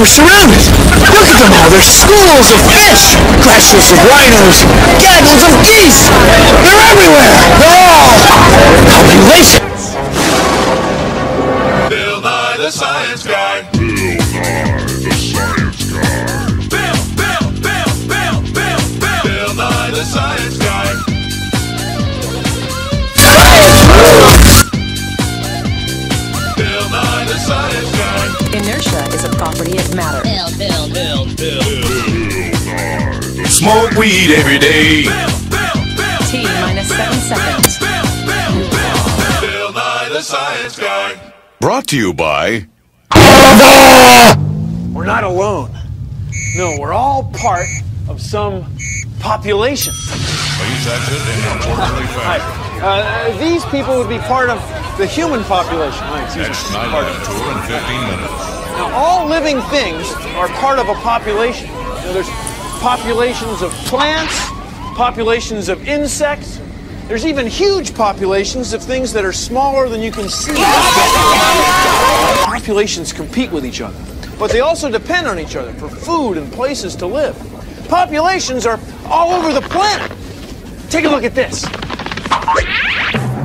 We're surrounded! Look at them all! There's schools of fish! Crashes of rhinos! Gagglers of geese! They're everywhere! They're all populations! Bill Nye the Science Guy! Bill Nye the Science Guy! Bill, Bill, Bill, Bill, Bill, Bill! Bill Nye the Science Guy! Bill Nye the Science Guy! Inertia is a property of matter. Bill. Smoke weed every day. Bill. T minus 7 seconds. Bill Nye the Science Guy. Brought to you by We're not alone. No, we're all part of some population. Please exit in an orderly fashion. These people would be part of the human population. Next night on a tour in 15 minutes. Now, all living things are part of a population. You know, there's populations of plants, populations of insects. There's even huge populations of things that are smaller than you can see. Populations compete with each other, but they also depend on each other for food and places to live. Populations are all over the planet. Take a look at this.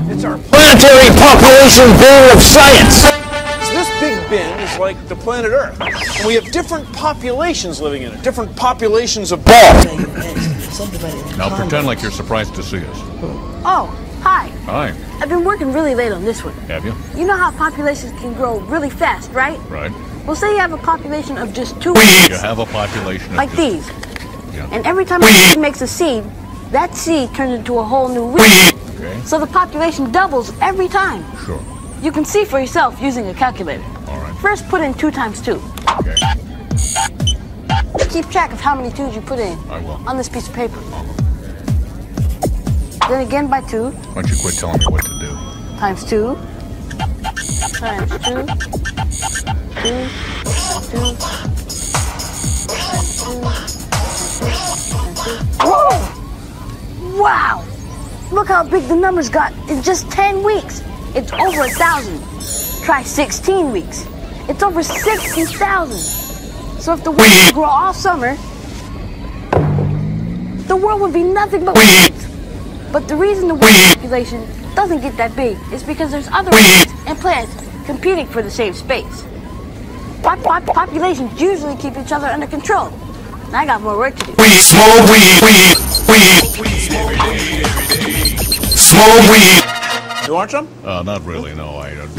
It's our planetary population bin of science. So this big bin is like the planet Earth. And we have different populations living in it, different populations of balls. Now pretend like you're surprised to see us. Oh, hi. Hi. I've been working really late on this one. Have you? You know how populations can grow really fast, right? Right. Well, say you have a population of just 2 weeds. You have a population of like these. Yeah. And every time a weed makes a seed, that seed turns into a whole new weed. Okay. So the population doubles every time. Sure. You can see for yourself using a calculator. All right. First put in 2 times 2. Okay. Keep track of how many 2s you put in. I will. On this piece of paper. Then again by 2. Why don't you quit telling me what to do? Times 2. Times 2. 2. 2. 2. 2. 2. Whoa! Wow! Look how big the numbers got in just 10 weeks. It's over 1,000. Try 16 weeks. It's over 60,000. So if the weeds grow all summer, the world would be nothing but weeds. But the reason the weed population doesn't get that big is because there's other weeds and plants competing for the same space. Populations usually keep each other under control. And I got more work to do. We smoke weed every day. Smoke weed! You want some? Not really, no, I don't.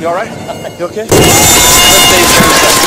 You alright? You okay?